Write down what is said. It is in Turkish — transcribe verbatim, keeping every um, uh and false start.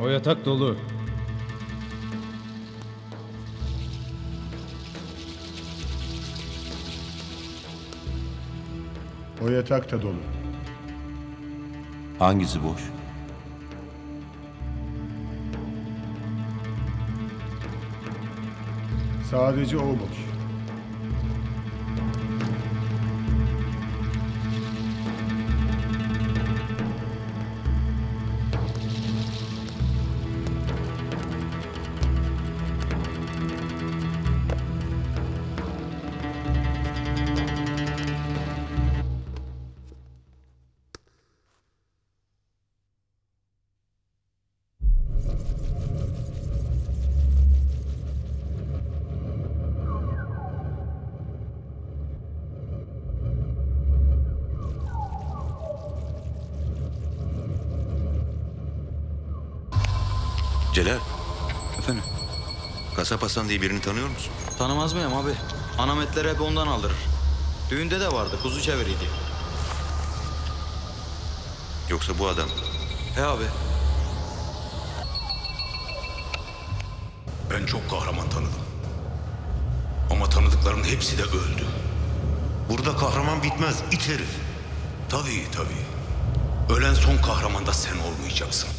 O yatak dolu. O yatak da dolu. Hangisi boş? Sadece o boş. Celal. Efendim? Kasap Asan diye birini tanıyor musun? Tanımaz mıyım abi? Anam etleri hep ondan aldırır. Düğünde de vardı, kuzu çeviriydi. Yoksa bu adam? He abi. Ben çok kahraman tanıdım. Ama tanıdıklarımın hepsi de öldü. Burada kahraman bitmez, it herif. Tabii tabii. Ölen son kahraman da sen olmayacaksın.